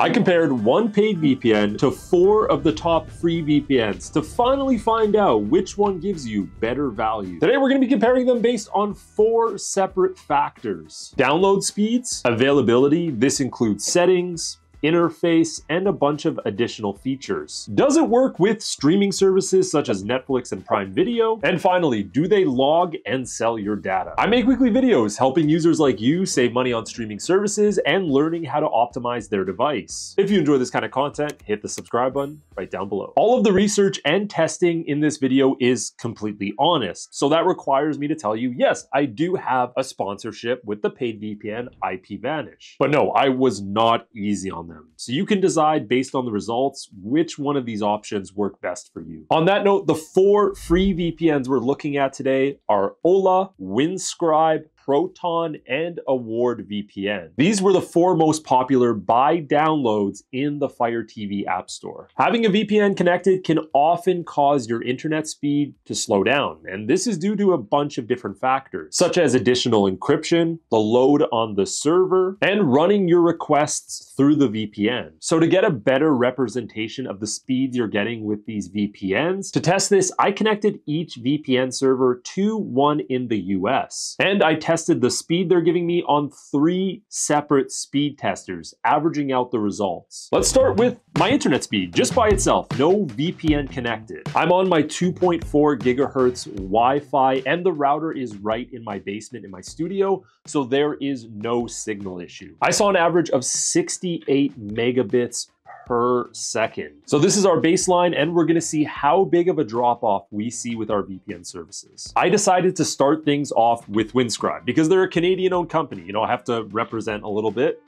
I compared one paid VPN to 4 of the top free VPNs to finally find out which one gives you better value. Today, we're going to be comparing them based on 4 separate factors: download speeds, availability, this includes settings, interface, and a bunch of additional features. Does it work with streaming services such as Netflix and Prime Video? And finally, do they log and sell your data? I make weekly videos helping users like you save money on streaming services and learning how to optimize their device. If you enjoy this kind of content, hit the subscribe button right down below. All of the research and testing in this video is completely honest, so that requires me to tell you, yes, I do have a sponsorship with the paid VPN IPVanish. But no, I was not easy on this. So you can decide based on the results which one of these options work best for you. On that note, the 4 free VPNs we're looking at today are Hola, Windscribe, Proton, and Award VPN. These were the 4 most popular by downloads in the Fire TV App Store. Having a VPN connected can often cause your internet speed to slow down, and this is due to a bunch of different factors, such as additional encryption, the load on the server, and running your requests through the VPN. So to get a better representation of the speeds you're getting with these VPNs, to test this, I connected each VPN server to one in the US, and I tested the speed they're giving me on 3 separate speed testers, averaging out the results. Let's start with my internet speed, just by itself, no VPN connected. I'm on my 2.4 gigahertz Wi-Fi, and the router is right in my basement in my studio, so there is no signal issue. I saw an average of 68 megabits per second. So this is our baseline, and we're gonna see how big of a drop-off we see with our VPN services. I decided to start things off with Windscribe because they're a Canadian-owned company. You know, I have to represent a little bit,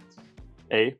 eh?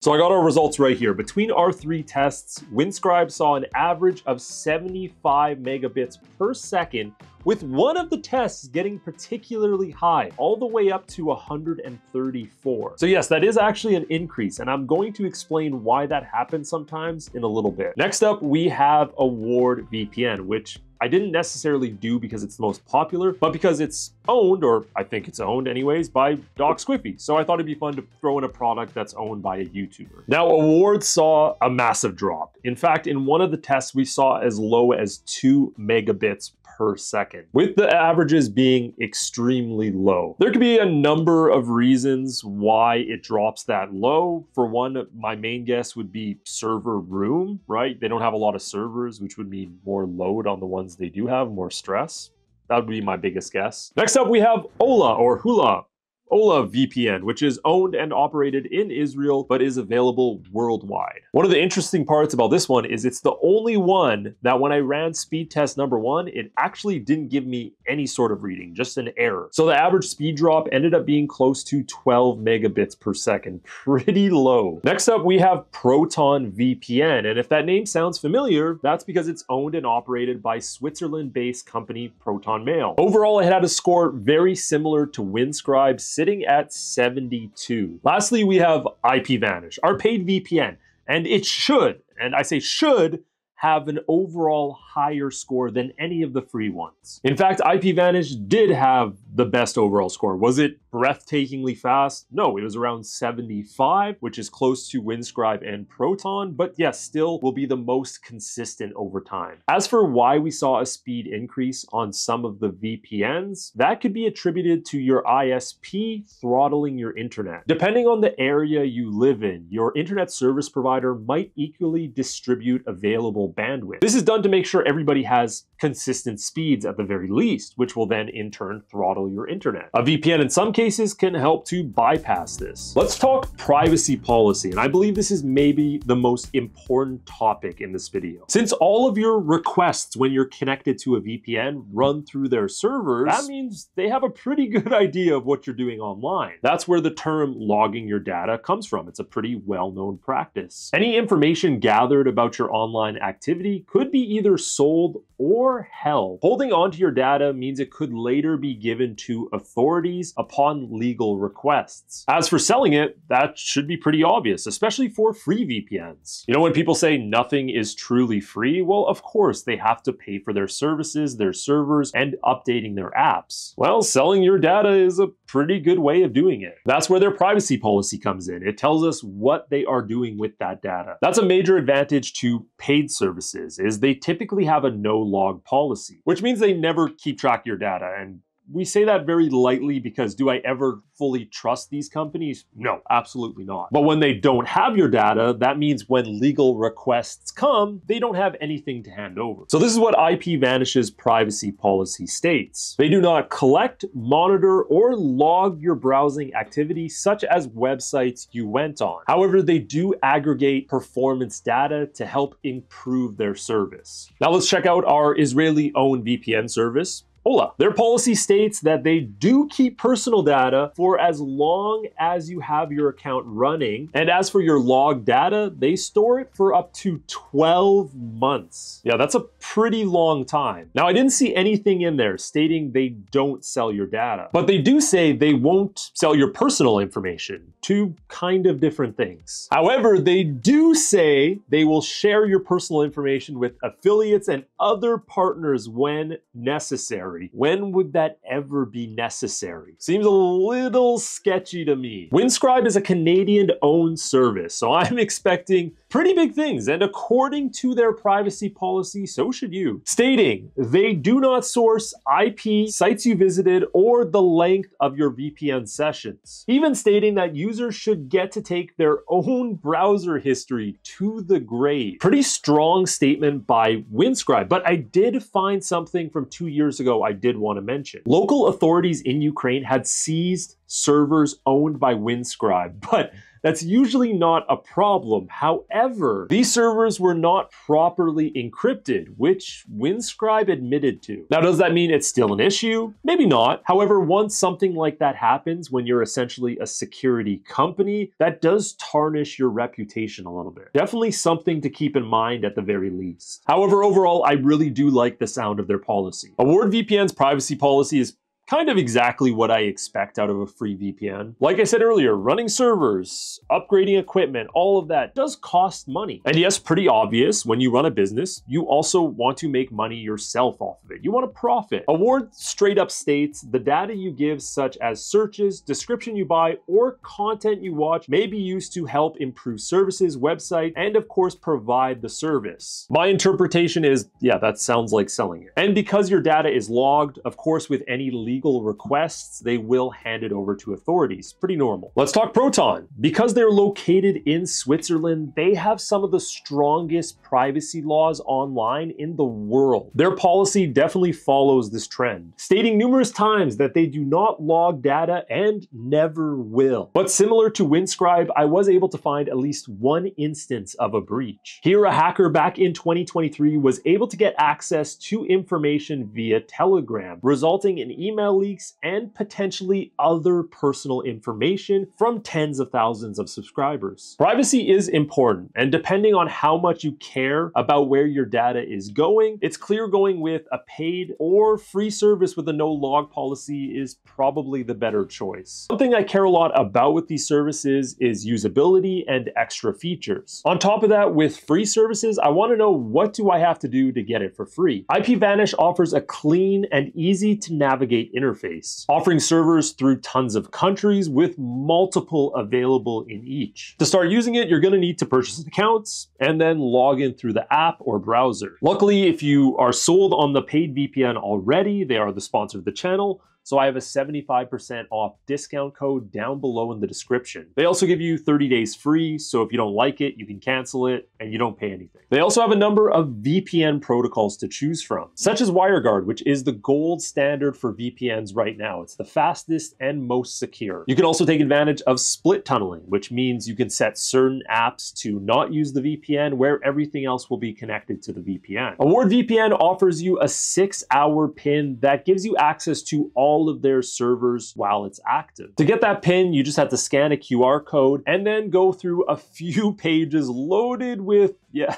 So I got our results right here. Between our 3 tests, Windscribe saw an average of 75 megabits per second, with one of the tests getting particularly high, all the way up to 134. So yes, that is actually an increase, and I'm going to explain why that happens sometimes in a little bit. Next up, we have Award VPN, which I didn't necessarily do because it's the most popular, but because it's owned, or I think it's owned anyways, by Doc Squiffy. So I thought it'd be fun to throw in a product that's owned by a YouTuber. Now, Award saw a massive drop. In fact, in one of the tests, we saw as low as 2 megabits per second, with the averages being extremely low. There could be a number of reasons why it drops that low. For one, my main guess would be server room, right? They don't have a lot of servers, which would mean more load on the ones they do have, more stress. That would be my biggest guess. Next up, we have Hola VPN, which is owned and operated in Israel, but is available worldwide. One of the interesting parts about this one is it's the only one that when I ran speed test number 1, it actually didn't give me any sort of reading, just an error. So the average speed drop ended up being close to 12 megabits per second, pretty low. Next up, we have Proton VPN. And if that name sounds familiar, that's because it's owned and operated by Switzerland-based company Proton Mail. Overall, it had a score very similar to Windscribe, sitting at 72. Lastly, we have IPVanish, our paid VPN, and it should, and I say should, have an overall higher score than any of the free ones. In fact, IPVanish did have the best overall score. Was it breathtakingly fast? No, it was around 75, which is close to Windscribe and Proton, but yes, still will be the most consistent over time. As for why we saw a speed increase on some of the VPNs, that could be attributed to your ISP throttling your internet. Depending on the area you live in, your internet service provider might equally distribute available bandwidth. This is done to make sure everybody has consistent speeds at the very least, which will then in turn throttle your internet. A VPN in some cases can help to bypass this. Let's talk privacy policy, and I believe this is maybe the most important topic in this video. Since all of your requests when you're connected to a VPN run through their servers, that means they have a pretty good idea of what you're doing online. That's where the term logging your data comes from. It's a pretty well-known practice. Any information gathered about your online activity could be either sold or held. Holding onto your data means it could later be given to authorities upon legal requests. As for selling it, that should be pretty obvious, especially for free VPNs. You know, when people say nothing is truly free, well, of course, they have to pay for their services, their servers, and updating their apps. Well, selling your data is a pretty good way of doing it. That's where their privacy policy comes in. It tells us what they are doing with that data. That's a major advantage to paid services, is they typically have a no-log policy, which means they never keep track of your data. And we say that very lightly because do I ever fully trust these companies? No, absolutely not. But when they don't have your data, that means when legal requests come, they don't have anything to hand over. So this is what IPVanish's privacy policy states. They do not collect, monitor, or log your browsing activity, such as websites you went on. However, they do aggregate performance data to help improve their service. Now let's check out our Israeli-owned VPN service, Hola. Their policy states that they do keep personal data for as long as you have your account running. And as for your log data, they store it for up to 12 months. Yeah, that's a pretty long time. Now, I didn't see anything in there stating they don't sell your data, but they do say they won't sell your personal information. Two kind of different things. However, they do say they will share your personal information with affiliates and other partners when necessary. When would that ever be necessary? Seems a little sketchy to me. Windscribe is a Canadian-owned service, so I'm expecting pretty big things, and according to their privacy policy, so should you. Stating, they do not source IP, sites you visited, or the length of your VPN sessions. Even stating that users should get to take their own browser history to the grave. Pretty strong statement by Windscribe, but I did find something from 2 years ago I did want to mention. Local authorities in Ukraine had seized servers owned by Windscribe, but that's usually not a problem. However, these servers were not properly encrypted, which Windscribe admitted to. Now, does that mean it's still an issue? Maybe not. However, once something like that happens, when you're essentially a security company, that does tarnish your reputation a little bit. Definitely something to keep in mind at the very least. However, overall, I really do like the sound of their policy. Award VPN's privacy policy is kind of exactly what I expect out of a free VPN. Like I said earlier, running servers, upgrading equipment, all of that does cost money. And yes, pretty obvious, when you run a business, you also want to make money yourself off of it. You want to profit. Award straight up states the data you give, such as searches, description you buy, or content you watch, may be used to help improve services, website, and of course, provide the service. My interpretation is, yeah, that sounds like selling it. And because your data is logged, of course, with any legal requests, they will hand it over to authorities. Pretty normal. Let's talk Proton. Because they're located in Switzerland, they have some of the strongest privacy laws online in the world. Their policy definitely follows this trend, stating numerous times that they do not log data and never will. But similar to Windscribe, I was able to find at least one instance of a breach. Here, a hacker back in 2023 was able to get access to information via Telegram, resulting in email leaks and potentially other personal information from tens of thousands of subscribers. Privacy is important, and depending on how much you care about where your data is going, it's clear going with a paid or free service with a no-log policy is probably the better choice. Something I care a lot about with these services is usability and extra features. On top of that, with free services, I want to know what do I have to do to get it for free. IPVanish offers a clean and easy to navigate interface, offering servers through tons of countries with multiple available in each. To start using it, you're going to need to purchase accounts and then log in through the app or browser. Luckily, if you are sold on the paid VPN already, they are the sponsor of the channel, so I have a 75% off discount code down below in the description. They also give you 30 days free, so if you don't like it, you can cancel it and you don't pay anything. They also have a number of VPN protocols to choose from, such as WireGuard, which is the gold standard for VPNs right now. It's the fastest and most secure. You can also take advantage of split tunneling, which means you can set certain apps to not use the VPN where everything else will be connected to the VPN. Award VPN offers you a 6-hour PIN that gives you access to all of their servers while it's active. To get that PIN, you just have to scan a QR code and then go through a few pages loaded with, yeah,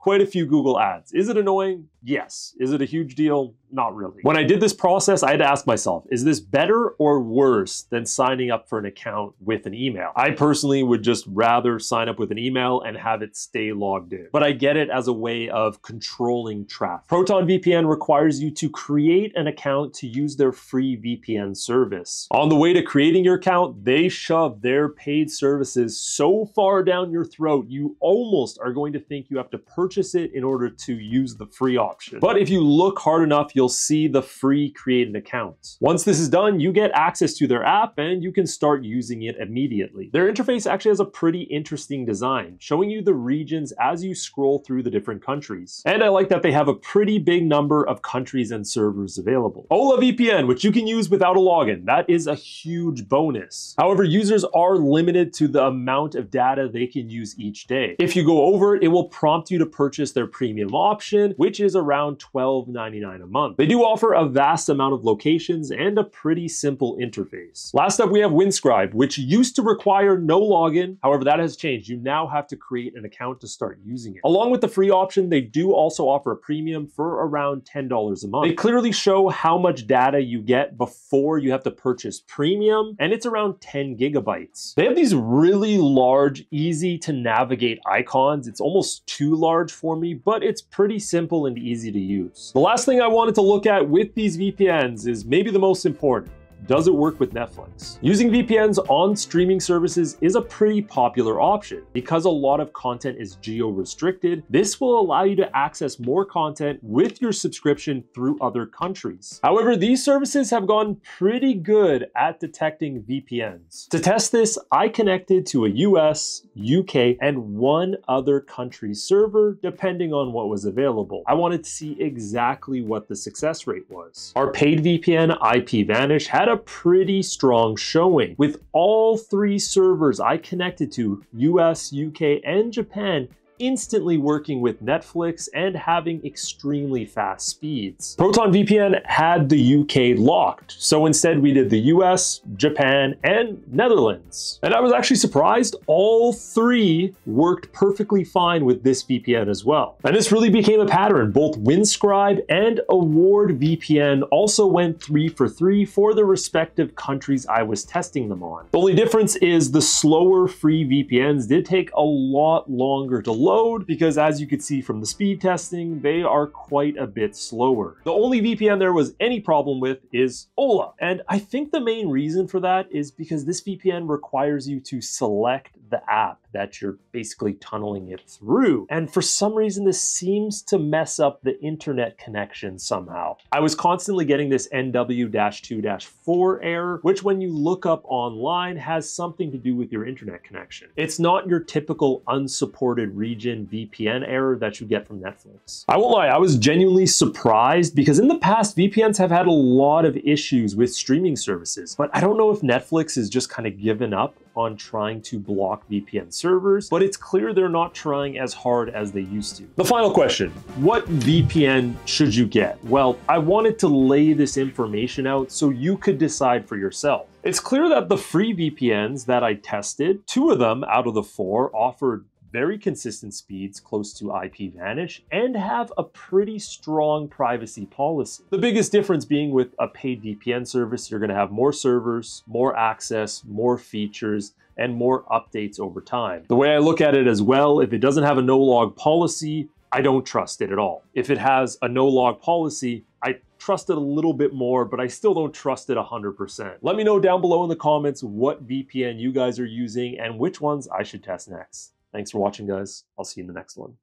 quite a few Google ads. Is it annoying? Yes. Is it a huge deal? Not really. When I did this process, I had to ask myself, is this better or worse than signing up for an account with an email? I personally would just rather sign up with an email and have it stay logged in. But I get it as a way of controlling traffic. Proton VPN requires you to create an account to use their free VPN service. On the way to creating your account, they shove their paid services so far down your throat, you almost are going to think you have to purchase it in order to use the free option. But if you look hard enough, you'll see the free create an account. Once this is done, you get access to their app and you can start using it immediately. Their interface actually has a pretty interesting design, showing you the regions as you scroll through the different countries. And I like that they have a pretty big number of countries and servers available. Hola VPN, which you can use without a login, that is a huge bonus. However, users are limited to the amount of data they can use each day. If you go over it, it will prompt you to purchase their premium option, which is around $12.99 a month. They do offer a vast amount of locations and a pretty simple interface. Last up, we have Windscribe, which used to require no login. However, that has changed. You now have to create an account to start using it. Along with the free option, they do also offer a premium for around $10 a month. They clearly show how much data you get before you have to purchase premium, and it's around 10 gigabytes. They have these really large, easy to navigate icons. It's almost too large for me, but it's pretty simple and easy to use. The last thing I wanted to look at with these VPNs is maybe the most important. Does it work with Netflix? Using VPNs on streaming services is a pretty popular option. Because a lot of content is geo-restricted, this will allow you to access more content with your subscription through other countries. However, these services have gotten pretty good at detecting VPNs. To test this, I connected to a US, UK, and one other country's server, depending on what was available. I wanted to see exactly what the success rate was. Our paid VPN, IPVanish, had a pretty strong showing. With all three servers I connected to, US, UK, and Japan, instantly working with Netflix and having extremely fast speeds. Proton VPN had the UK locked, so instead we did the US, Japan, and Netherlands. And I was actually surprised, all three worked perfectly fine with this VPN as well. And this really became a pattern. Both Windscribe and Award VPN also went 3 for 3 for the respective countries I was testing them on. The only difference is the slower free VPNs did take a lot longer to load, because as you could see from the speed testing, they are quite a bit slower. The only VPN there was any problem with is Hola. And I think the main reason for that is because this VPN requires you to select the app that you're basically tunneling it through. And for some reason, this seems to mess up the internet connection somehow. I was constantly getting this NW-2-4 error, which when you look up online has something to do with your internet connection. It's not your typical unsupported region VPN error that you get from Netflix. I won't lie, I was genuinely surprised because in the past, VPNs have had a lot of issues with streaming services, but I don't know if Netflix has just kind of given up on trying to block VPN servers, but it's clear they're not trying as hard as they used to. The final question, what VPN should you get? Well, I wanted to lay this information out so you could decide for yourself. It's clear that the free VPNs that I tested, 2 of them out of the 4 offered very consistent speeds close to IPVanish and have a pretty strong privacy policy. The biggest difference being with a paid VPN service, you're gonna have more servers, more access, more features, and more updates over time. The way I look at it as well, if it doesn't have a no-log policy, I don't trust it at all. If it has a no-log policy, I trust it a little bit more, but I still don't trust it 100%. Let me know down below in the comments what VPN you guys are using and which ones I should test next. Thanks for watching, guys. I'll see you in the next one.